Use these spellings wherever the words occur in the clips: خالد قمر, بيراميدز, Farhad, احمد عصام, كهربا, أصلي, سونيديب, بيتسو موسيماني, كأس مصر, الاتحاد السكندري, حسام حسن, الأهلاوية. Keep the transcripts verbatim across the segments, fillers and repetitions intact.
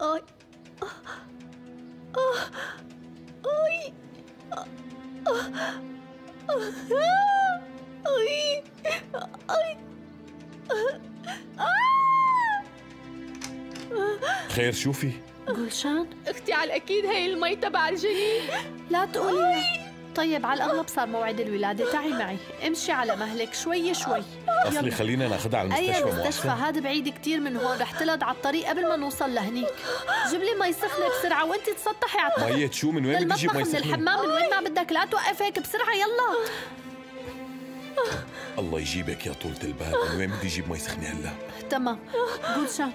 آي آي آي آي خير شوفي گلشان اختي على الاكيد هي المي تبع الجنين. لا تقولي طيب على الاغلب صار موعد الولاده، تعي معي امشي على مهلك شوي شوي. اصلي خلينا ناخذها على المستشفى. اي المستشفى هاد بعيد كثير من هون، رح تلد على الطريق قبل ما نوصل لهنيك. جيب لي مي سخنه بسرعه وانت تسطحي على الطريق. مية شو من وين بدي اجيب مي سخنه؟ من الحمام من وين ما بدك، لا توقف هيك بسرعه يلا. الله يجيبك يا طولة البال، من وين بدي اجيب مي سخنه هلا؟ تمام گلشان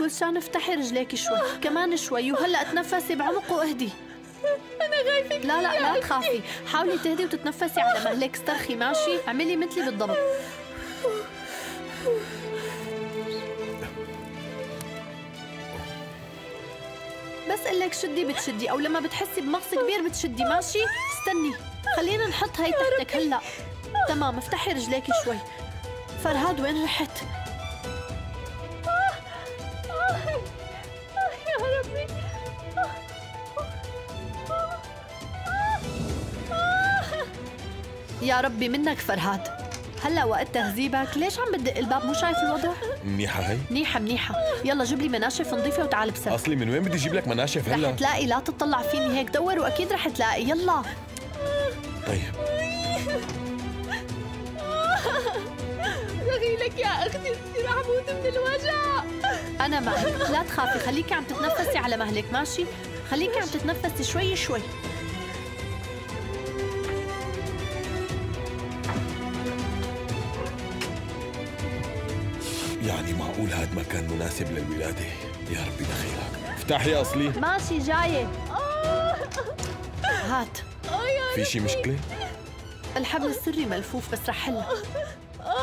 گلشان افتحي رجليك شوي كمان شوي، وهلا اتنفسي بعمق واهدي. أنا خايفة كثير. لا لا لا تخافي، حاولي تهدي وتتنفسي على مهلك، استرخي ماشي، اعملي مثلي بالضبط. بس قل لك شدي بتشدي، أو لما بتحسي بمغص كبير بتشدي ماشي؟ استني، خلينا نحط هي تحتك هلا. تمام، افتحي رجليك شوي. فرهاد وين رحت؟ يا ربي منك فرهاد، هلا وقت تهذيبك، ليش عم بدق الباب؟ مو شايف الوضع؟ منيحة هي؟ منيحة منيحة، يلا جيب لي مناشف نظيفة وتعال بسرعة. أصلي من وين بدي أجيب لك مناشف هلا؟ رح تلاقي، لا تطلع فيني هيك، دور وأكيد رح تلاقي، يلا. طيب. دخيلك يا أختي، بصير عم بموت من الوجع. أنا معك، لا تخافي، خليكي عم تتنفسي على مهلك ماشي؟ خليكي عم تتنفسي شوي شوي. يعني معقول هاد ما كان مناسب للولادة؟ يا ربي دخيلك. افتحي أصلي ماشي جاية. هات. في شي مشكلة؟ الحبل السري ملفوف بس رح حلها.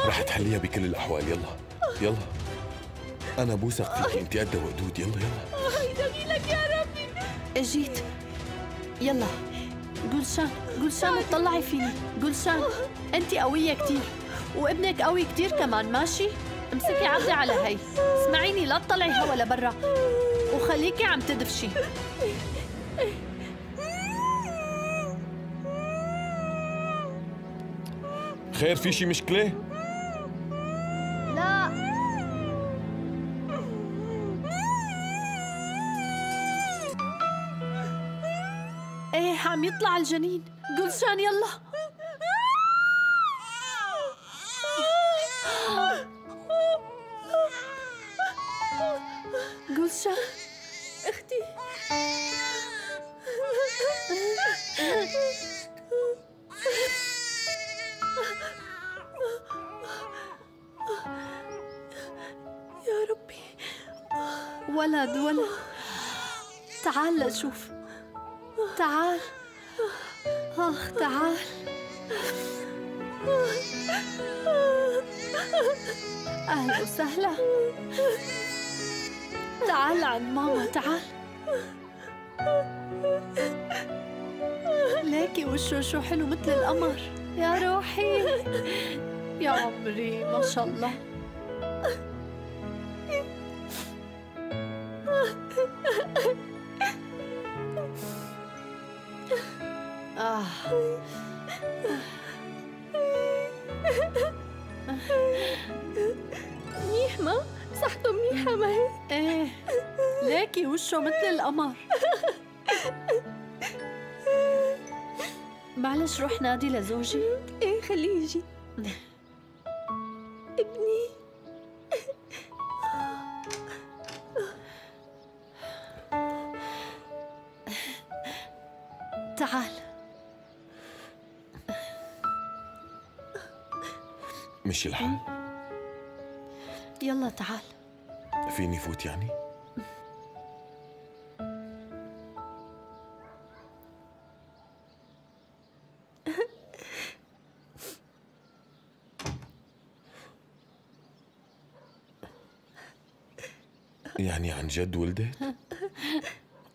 رح تحليها بكل الأحوال، يلا يلا. أنا بوثق فيكي، أنت قد وقدود، يلا يلا. هاي دخيلك يا ربي. إجيت. يلا. گلشان گلشان اطلعي فيني، گلشان أنت قوية كتير وابنك قوي كتير كمان ماشي؟ امسكي عبدي على هي، اسمعيني لا تطلعي هوا لبرا وخليكي عم تدفشي. خير في شي مشكلة؟ لا ايه عم يطلع الجنين. گلشان يلا. گلشان اختي يا ربي، ولد ولد، تعال لشوف، تعال اخ تعال. اهلا وسهلا، تعال عند ماما تعال. ليكي وشه شو حلو مثل القمر، يا روحي يا عمري ما شاء الله. آه منيح ما؟ صحته منيحة ما هيك؟ ايه ليكي وشه مثل القمر. معلش روح نادي لزوجي. ايه خليه يجي. ابني تعال. مشي الحال؟ يلا تعال. فيني فوت يعني؟ يعني عن جد ولدت؟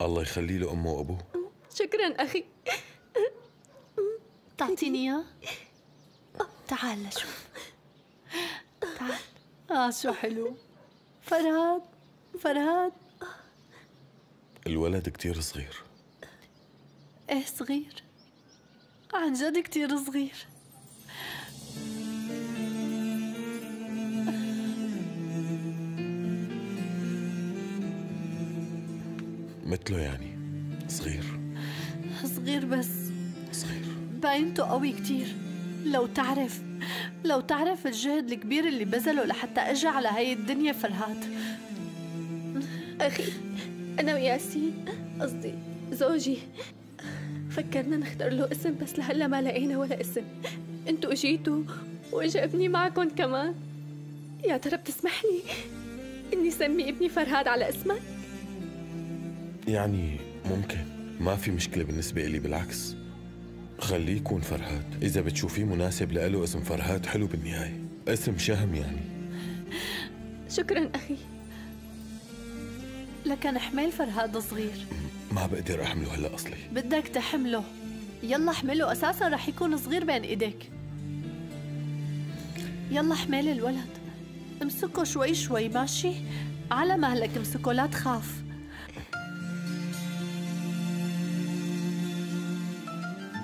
الله يخلي له امه وابوه. شكرا اخي. تعطيني اياه؟ تعال لشوف. تعال. آه شو حلو. فرهاد فرهاد الولد كتير صغير. ايه صغير؟ عن جد كتير صغير. مثله يعني صغير صغير بس صغير باينته قوي كتير. لو تعرف لو تعرف الجهد الكبير اللي بذله لحتى اجى على هاي الدنيا فرهاد. اخي انا وياسين قصدي زوجي فكرنا نختار له اسم بس لهلا ما لقينا ولا اسم. انتوا اجيتوا واجا ابني معكم كمان. يا ترى بتسمح لي اني سمي ابني فرهاد على اسمك؟ يعني ممكن، ما في مشكلة بالنسبة لي، بالعكس خليه يكون فرهاد. إذا بتشوفيه مناسب لإله اسم فرهاد حلو، بالنهاية اسم شهم يعني. شكراً أخي. لكن احمل فرهاد صغير. ما بقدر أحمله هلأ أصلي. بدك تحمله، يلا احمله، أساساً رح يكون صغير بين إيديك. يلا احمل الولد، امسكه شوي شوي ماشي؟ على مهلك امسكه لا تخاف.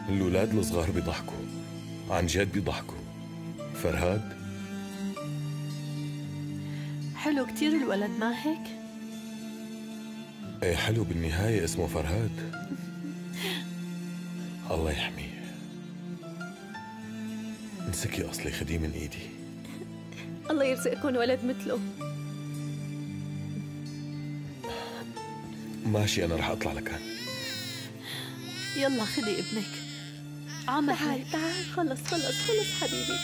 الولاد الصغار بيضحكوا، عن جد بيضحكوا. فرهاد حلو كتير الولد، ما هيك؟ ايه حلو، بالنهاية اسمه فرهاد. الله يحميه. امسكي أصلي، خديه من ايدي. الله يرزقكم ولد مثله. ماشي، أنا رح أطلع لكان. يلا خدي ابنك. عمرك تعال تعال. خلص خلص خلص حبيبي.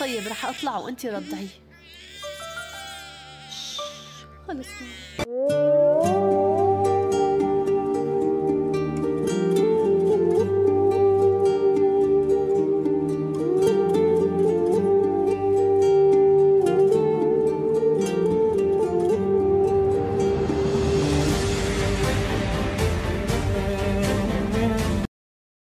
طيب رح اطلع وانتي رضعيه. خلص.